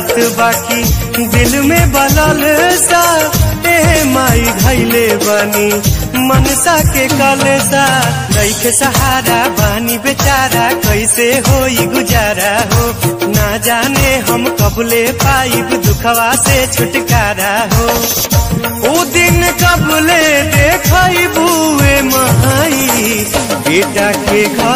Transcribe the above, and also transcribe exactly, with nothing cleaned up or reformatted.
रात बाकी दिल में बलल सा तेरे माई घायले बनी मनसा के काले सा लइके सहारा बानी बेचारा कैसे होई गुजारा हो ना जाने हम कबले पाइब दुखवा से छुटकारा हो। ओ दिन कबले देखाई बुए महाई बेटा के